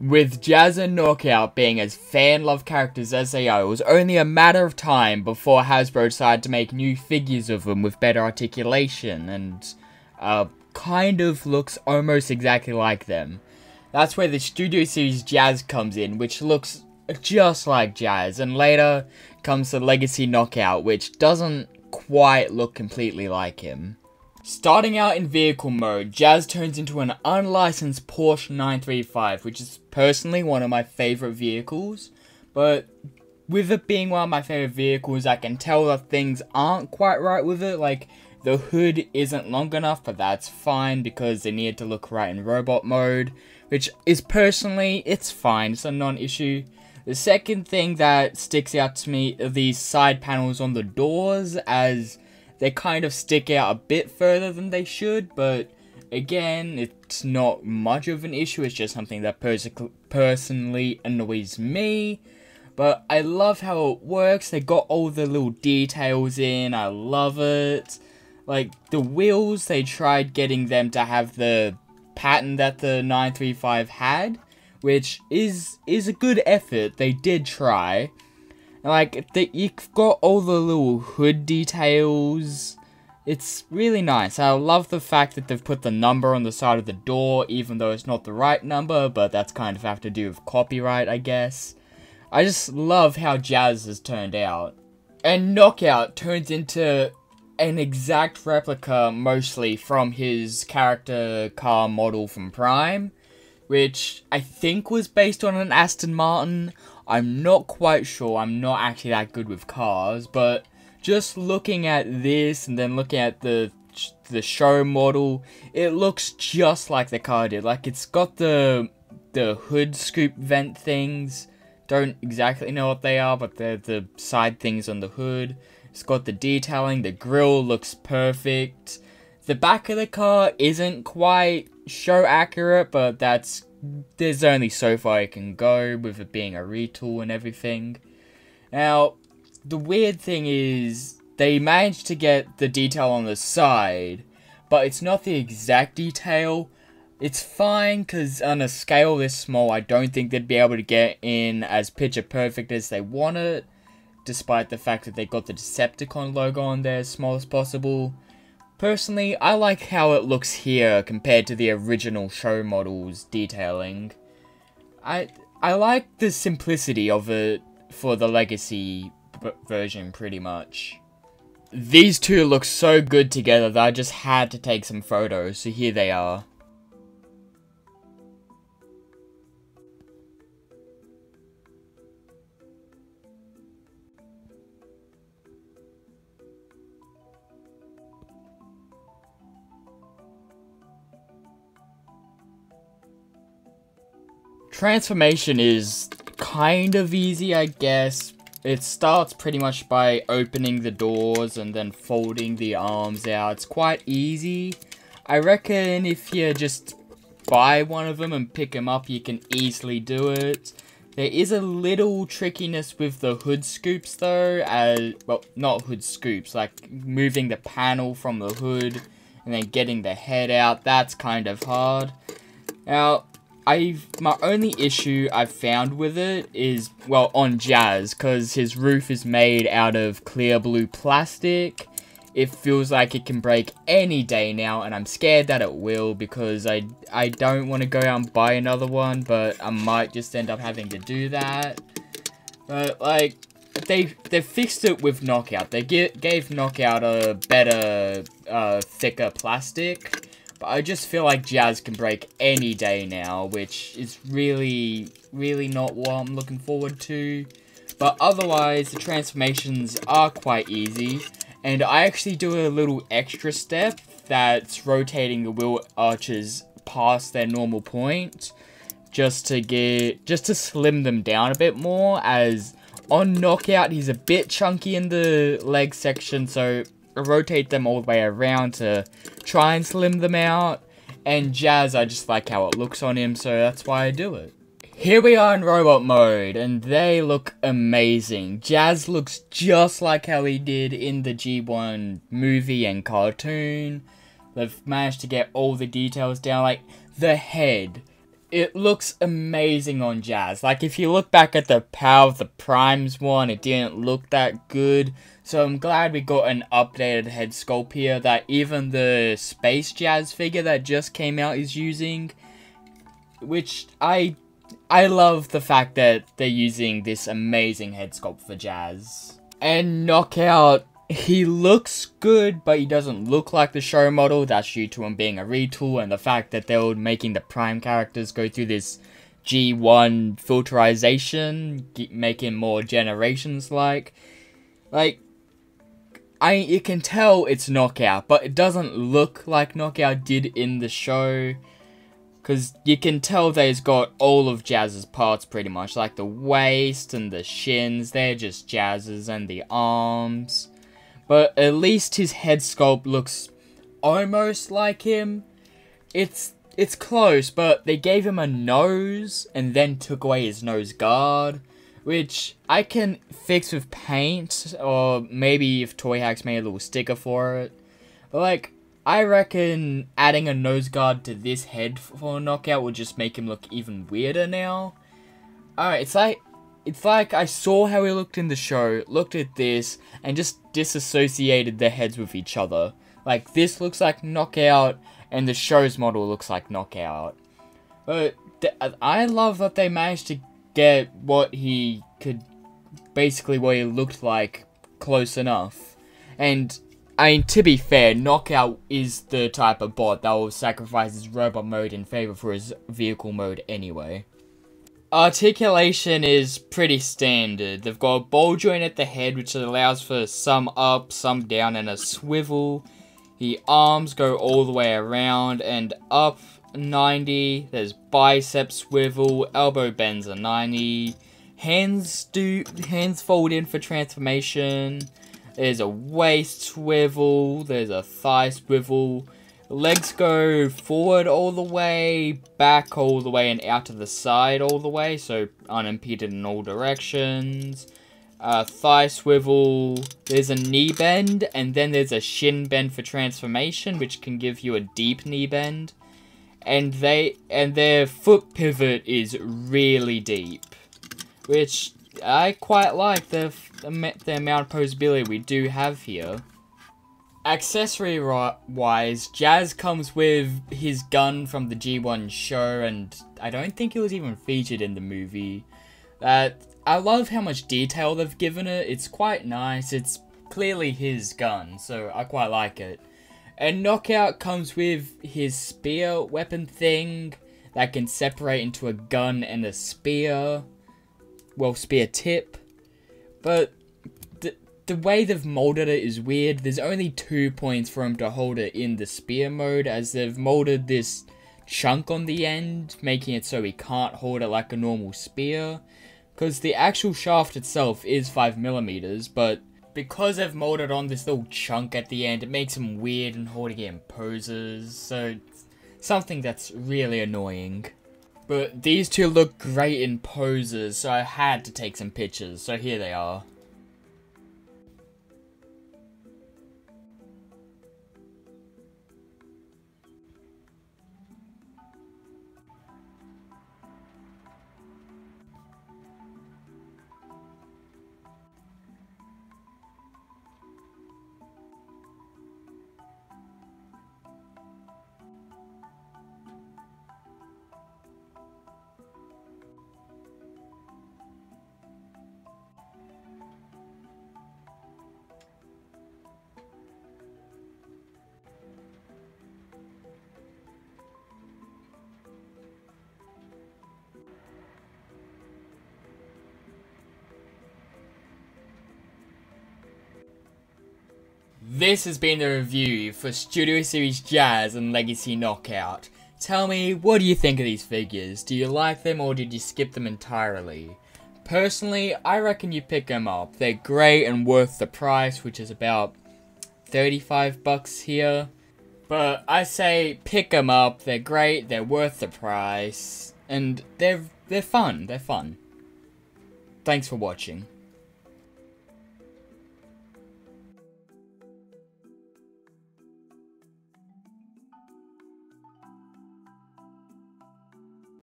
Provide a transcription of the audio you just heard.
With Jazz and Knockout being as fan-loved characters as they are, it was only a matter of time before Hasbro decided to make new figures of them with better articulation and kind of looks almost exactly like them. That's where the Studio Series Jazz comes in, which looks just like Jazz, and later comes the Legacy Knockout, which doesn't quite look completely like him. Starting out in vehicle mode, Jazz turns into an unlicensed Porsche 935, which is personally one of my favourite vehicles, but with it being one of my favourite vehicles, I can tell that things aren't quite right with it. Like, the hood isn't long enough, but that's fine because they needed to look right in robot mode, which is personally, it's fine, it's a non-issue. The second thing that sticks out to me are these side panels on the doors, as they kind of stick out a bit further than they should, but again, it's not much of an issue, it's just something that personally annoys me. But I love how it works, they got all the little details in, I love it. Like, the wheels, they tried getting them to have the pattern that the 935 had, which is a good effort, they did try. Like, you've got all the little hood details. It's really nice. I love the fact that they've put the number on the side of the door, even though it's not the right number, but that's kind of have to do with copyright, I guess. I just love how Jazz has turned out. And Knockout turns into an exact replica, mostly, from his character car model from Prime, which I think was based on an Aston Martin. I'm not quite sure, I'm not actually that good with cars, but just looking at this and then looking at the show model, it looks just like the car did. Like, it's got the hood scoop vent things, don't exactly know what they are, but they're the side things on the hood. It's got the detailing, the grille looks perfect. The back of the car isn't quite show accurate, but that's, there's only so far it can go with it being a retool and everything. Now, the weird thing is, they managed to get the detail on the side, but it's not the exact detail. It's fine, because on a scale this small, I don't think they'd be able to get in as picture perfect as they want it, despite the fact that they got the Decepticon logo on there as small as possible. Personally, I like how it looks here compared to the original show model's detailing. I like the simplicity of it for the Legacy version, pretty much. These two look so good together that I just had to take some photos, so here they are. Transformation is kind of easy, I guess. It starts pretty much by opening the doors and then folding the arms out. It's quite easy. I reckon if you just buy one of them and pick them up, you can easily do it. There is a little trickiness with the hood scoops though, as well, not hood scoops, like moving the panel from the hood and then getting the head out. That's kind of hard. Now, my only issue I've found with it is, well, on Jazz, because his roof is made out of clear blue plastic. It feels like it can break any day now, and I'm scared that it will, because I don't want to go out and buy another one, but I might just end up having to do that. But, like, they fixed it with Knockout. They gave Knockout a better, thicker plastic. But I just feel like Jazz can break any day now, which is really, really not what I'm looking forward to. But otherwise, the transformations are quite easy. And I actually do a little extra step that's rotating the wheel arches past their normal point, just to slim them down a bit more, as on Knockout, he's a bit chunky in the leg section, so rotate them all the way around to try and slim them out. And Jazz, I just like how it looks on him, so that's why I do it. Here we are in robot mode, and they look amazing. Jazz looks just like how he did in the G1 movie and cartoon. They've managed to get all the details down, like the head. it looks amazing on Jazz. Like, if you look back at the Power of the Primes one, it didn't look that good. So I'm glad we got an updated head sculpt here that even the Space Jazz figure that just came out is using. Which, I love the fact that they're using this amazing head sculpt for Jazz. And Knockout, he looks good, but he doesn't look like the show model. That's due to him being a retool and the fact that they were making the Prime characters go through this G1 filterization, making more generations-like. Like, you can tell it's Knockout, but it doesn't look like Knockout did in the show. Because you can tell they've got all of Jazz's parts pretty much. Like the waist and the shins, they're just Jazz's, and the arms. But at least his head sculpt looks almost like him. It's close, but they gave him a nose and then took away his nose guard. Which I can fix with paint, or maybe if Toy Hacks made a little sticker for it. But like, I reckon adding a nose guard to this head for Knockout will just make him look even weirder now. Alright, it's like I saw how he looked in the show, looked at this, and just disassociated their heads with each other. Like, this looks like Knockout, and the show's model looks like Knockout. But I love that they managed to get what he could, basically what he looked like, close enough. And I mean, to be fair, Knockout is the type of bot that will sacrifice his robot mode in favor for his vehicle mode anyway. Articulation is pretty standard. They've got a ball joint at the head, which allows for some up, some down, and a swivel. The arms go all the way around and up 90. There's bicep swivel, elbow bends are 90. Hands fold in for transformation. There's a waist swivel, there's a thigh swivel, legs go forward all the way, back all the way, and out to the side all the way, so unimpeded in all directions. Thigh swivel, there's a knee bend, and then there's a shin bend for transformation, which can give you a deep knee bend. And their foot pivot is really deep, which I quite like the amount of posability we do have here. Accessory-wise, Jazz comes with his gun from the G1 show, and I don't think it was even featured in the movie. I love how much detail they've given it. It's quite nice. It's clearly his gun, so I quite like it. And Knockout comes with his spear weapon thing that can separate into a gun and a spear. Well, spear tip, but the way they've molded it is weird. There's only 2 points for him to hold it in the spear mode, as they've molded this chunk on the end, making it so he can't hold it like a normal spear, because the actual shaft itself is 5mm, but because they've molded on this little chunk at the end, it makes him weird and holding it in poses, so it's something that's really annoying. But these two look great in poses, so I had to take some pictures, so here they are. This has been the review for Studio Series Jazz and Legacy Knockout. Tell me, what do you think of these figures? Do you like them, or did you skip them entirely? Personally, I reckon you pick them up. They're great and worth the price, which is about 35 bucks here. But I say pick them up. They're great, they're worth the price, and they're fun. Thanks for watching.